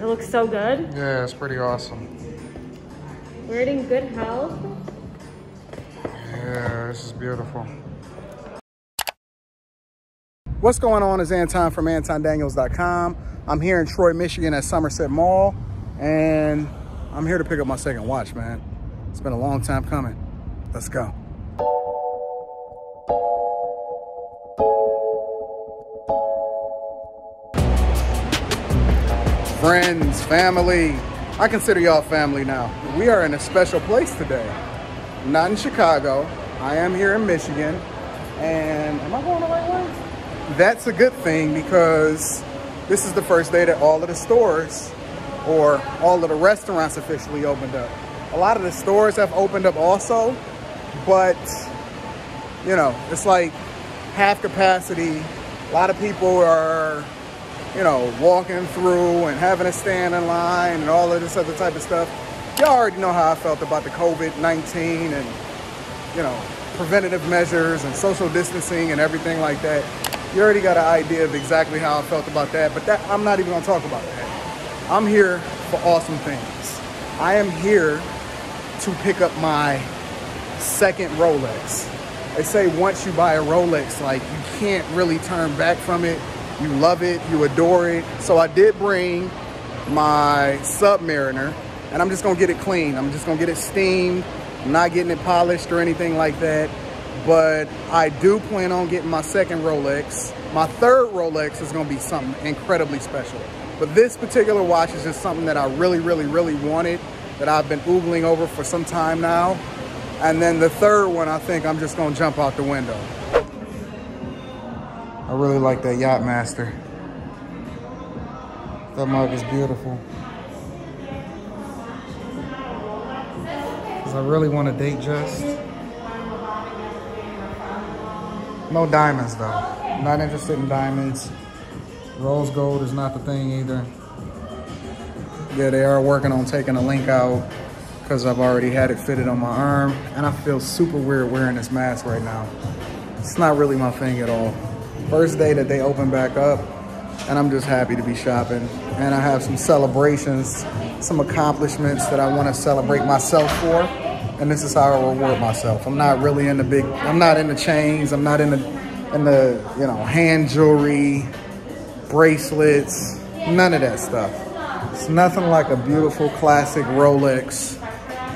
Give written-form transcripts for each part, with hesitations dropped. It looks so good. Yeah, it's pretty awesome. We're in good health. Yeah, this is beautiful. What's going on? It's Anton from AntonDaniels.com. I'm here in Troy, Michigan at Somerset Mall, and I'm here to pick up my second watch, man. It's been a long time coming. Let's go. Friends, family, I consider y'all family now. We are in a special place today. I'm not in Chicago. I am here in Michigan. And am I going the right way? That's a good thing, because this is the first day that all of the stores or all of the restaurants officially opened up. A lot of the stores have opened up also, but you know, it's like half capacity. A lot of people are, you know, walking through and having to stand in line and all of this other type of stuff. Y'all already know how I felt about the COVID-19 and, you know, preventative measures and social distancing and everything like that. You already got an idea of exactly how I felt about that, but that I'm not even gonna talk about that. I'm here for awesome things. I am here to pick up my second Rolex. They say once you buy a Rolex, like, you can't really turn back from it. You love it, you adore it. So I did bring my Submariner, and I'm just gonna get it clean. I'm just gonna get it steamed. I'm not getting it polished or anything like that. But I do plan on getting my second Rolex. My third Rolex is gonna be something incredibly special. But this particular watch is just something that I really, really, really wanted, that I've been oogling over for some time now. And then the third one, I think I'm just gonna jump out the window. I really like that Yacht Master. That mug is beautiful. Because I really want to Datejust. No diamonds though. I'm not interested in diamonds. Rose gold is not the thing either. Yeah, they are working on taking a link out, because I've already had it fitted on my arm. And I feel super weird wearing this mask right now. It's not really my thing at all. First day that they open back up, and I'm just happy to be shopping. And I have some celebrations, some accomplishments that I want to celebrate myself for. And this is how I reward myself. I'm not really into big, I'm not into chains. I'm not into you know, hand jewelry, bracelets, none of that stuff. It's nothing like a beautiful classic Rolex.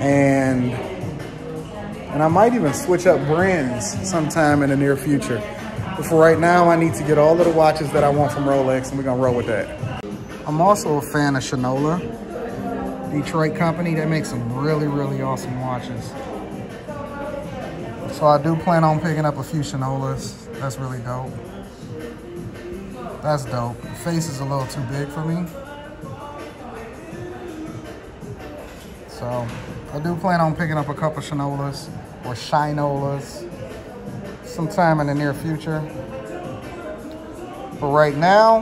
And I might even switch up brands sometime in the near future. But for right now, I need to get all of the watches that I want from Rolex, and we're gonna roll with that. I'm also a fan of Shinola, Detroit company. They make some really, really awesome watches. So I do plan on picking up a few Shinolas. That's really dope. That's dope. The face is a little too big for me. So I do plan on picking up a couple Shinolas or Shinolas sometime in the near future. But right now,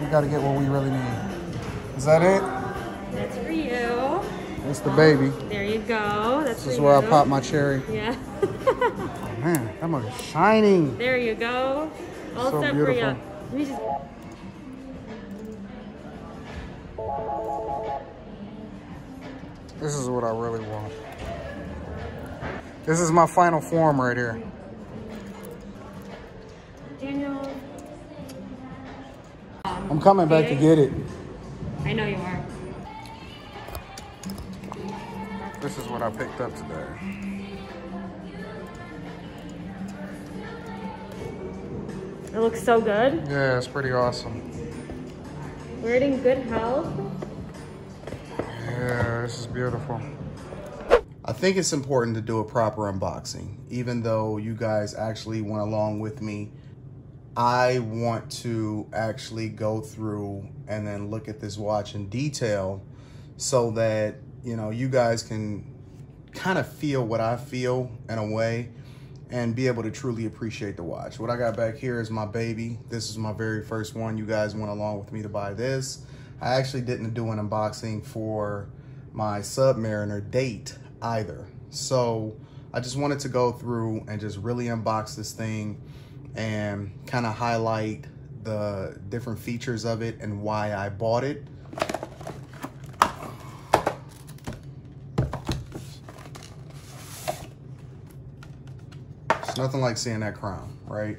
we gotta get what we really need. Is that it? That's for you. That's the baby. There you go. That's this is where I pop my cherry. Yeah. Oh man, that mug is shining. There you go. All set for you. Let me just... This is what I really want. This is my final form right here. I'm coming back to get it. I know you are. This is what I picked up today. It looks so good. Yeah, it's pretty awesome. We're in good health. Yeah, this is beautiful. I think it's important to do a proper unboxing, even though you guys actually went along with me. I want to actually go through and then look at this watch in detail so that, you know, you guys can kind of feel what I feel in a way and be able to truly appreciate the watch. What I got back here is my baby. This is my very first one. You guys went along with me to buy this. I actually didn't do an unboxing for my Submariner date either. So I just wanted to go through and just really unbox this thing and kind of highlight the different features of it and why I bought it. It's nothing like seeing that crown, right?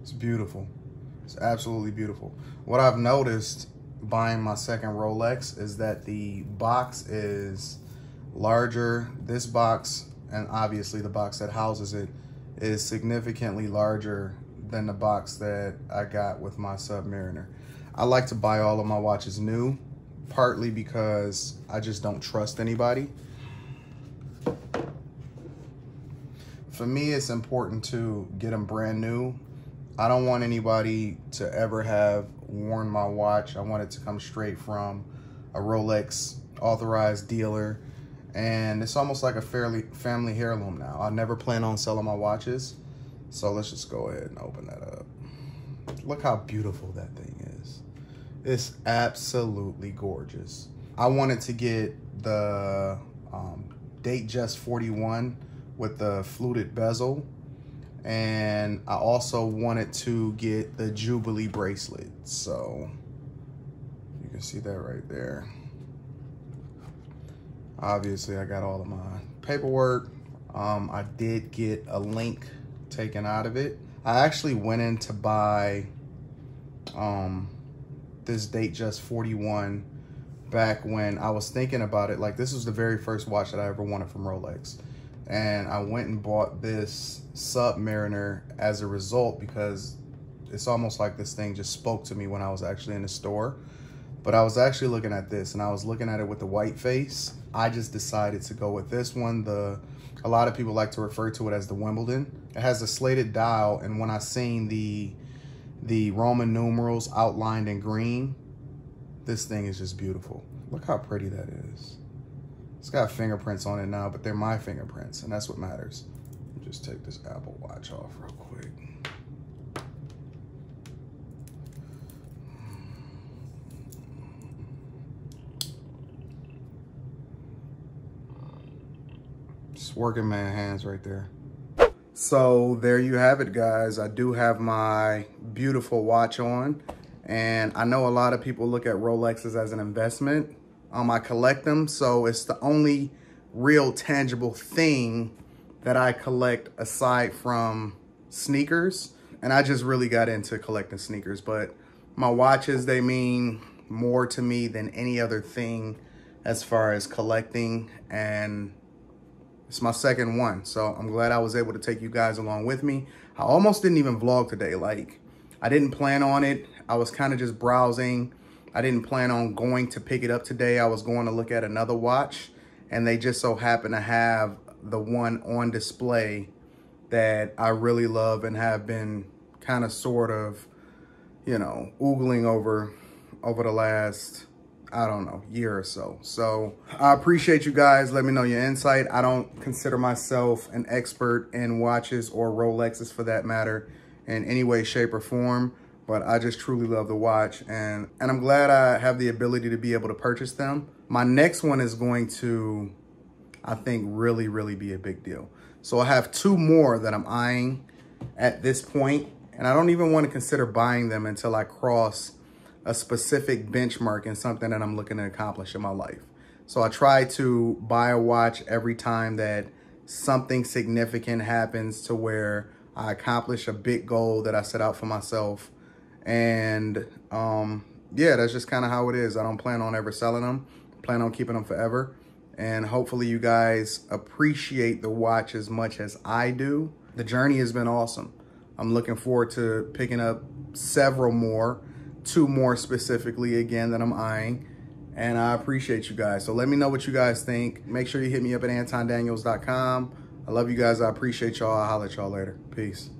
It's beautiful. It's absolutely beautiful. What I've noticed buying my second Rolex is that the box is larger. This box, and obviously the box that houses it, is significantly larger than the box that I got with my Submariner. I like to buy all of my watches new, partly because I just don't trust anybody. For me, it's important to get them brand new. I don't want anybody to ever have worn my watch. I want it to come straight from a Rolex authorized dealer. And it's almost like a family heirloom now. I never plan on selling my watches. So let's just go ahead and open that up. Look how beautiful that thing is. It's absolutely gorgeous. I wanted to get the Datejust 41 with the fluted bezel. And I also wanted to get the Jubilee bracelet. So you can see that right there. Obviously, I got all of my paperwork. I did get a link taken out of it. I actually went in to buy this Datejust 41 back when I was thinking about it. Like, this was the very first watch that I ever wanted from Rolex. And I went and bought this Submariner as a result, because it's almost like this thing just spoke to me when I was actually in the store. But I was actually looking at this, and I was looking at it with the white face. I just decided to go with this one. A lot of people like to refer to it as the Wimbledon. It has a slated dial, and when I seen the Roman numerals outlined in green, this thing is just beautiful. Look how pretty that is. It's got fingerprints on it now, but they're my fingerprints, and that's what matters. Just take this Apple Watch off real quick. Working man hands right there. So there you have it, guys. I do have my beautiful watch on, and I know a lot of people look at Rolexes as an investment. I collect them, so it's the only real tangible thing that I collect aside from sneakers. And I just really got into collecting sneakers, but my watches, they mean more to me than any other thing as far as collecting. And it's my second one, so I'm glad I was able to take you guys along with me. I almost didn't even vlog today. Like, I didn't plan on it. I was kind of just browsing. I didn't plan on going to pick it up today. I was going to look at another watch, and they just so happened to have the one on display that I really love and have been kind of sort of, you know, oogling over the last, I don't know, year or so. So I appreciate you guys. Let me know your insight. I don't consider myself an expert in watches or Rolexes for that matter in any way, shape or form, but I just truly love the watch, and I'm glad I have the ability to be able to purchase them. My next one is going to, I think, really, really be a big deal. So I have two more that I'm eyeing at this point, and I don't even want to consider buying them until I cross a specific benchmark and something that I'm looking to accomplish in my life. So I try to buy a watch every time that something significant happens to where I accomplish a big goal that I set out for myself. And yeah, that's just kind of how it is. I don't plan on ever selling them. I plan on keeping them forever. And hopefully you guys appreciate the watch as much as I do. The journey has been awesome. I'm looking forward to picking up several more. Two more specifically, again, that I'm eyeing, and I appreciate you guys. So let me know what you guys think. Make sure you hit me up at AntonDaniels.com. I love you guys. I appreciate y'all. I'll holler at y'all later. Peace.